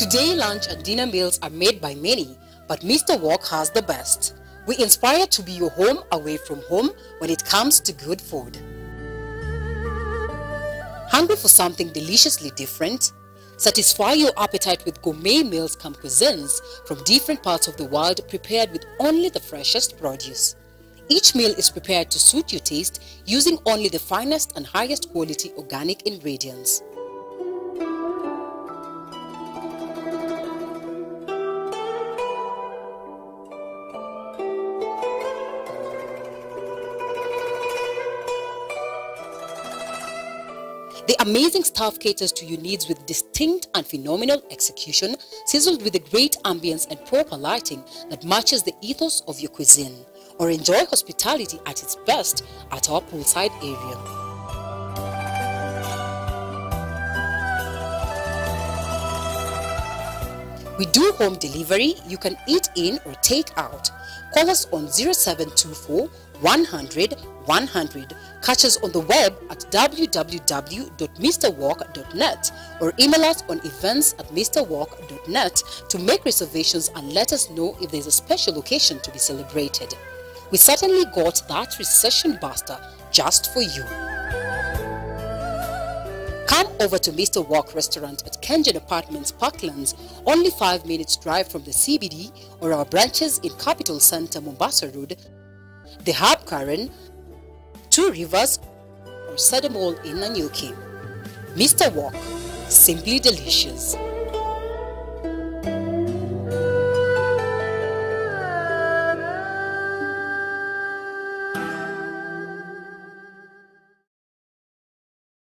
Today, lunch and dinner meals are made by many, but Mr. Wok has the best. We inspire to be your home away from home when it comes to good food. Hungry for something deliciously different? Satisfy your appetite with gourmet meals cum cuisines from different parts of the world prepared with only the freshest produce. Each meal is prepared to suit your taste using only the finest and highest quality organic ingredients. The amazing staff caters to your needs with distinct and phenomenal execution, seasoned with a great ambience and proper lighting that matches the ethos of your cuisine. Or enjoy hospitality at its best at our poolside area. We do home delivery. You can eat in or take out. Call us on 0724 100 100. Catch us on the web at www.mrwok.net or email us on events@mrwok.net to make reservations and let us know if there's a special occasion to be celebrated. We certainly got that recession buster just for you. Come over to Mr. Wok Restaurant at Kenjan Apartments, Parklands, only 5 minutes drive from the CBD, or our branches in Capital Center, Mombasa Road, the Harp Karen, Two Rivers, or Sadamol in Nanyuki. Mr. Wok, simply delicious.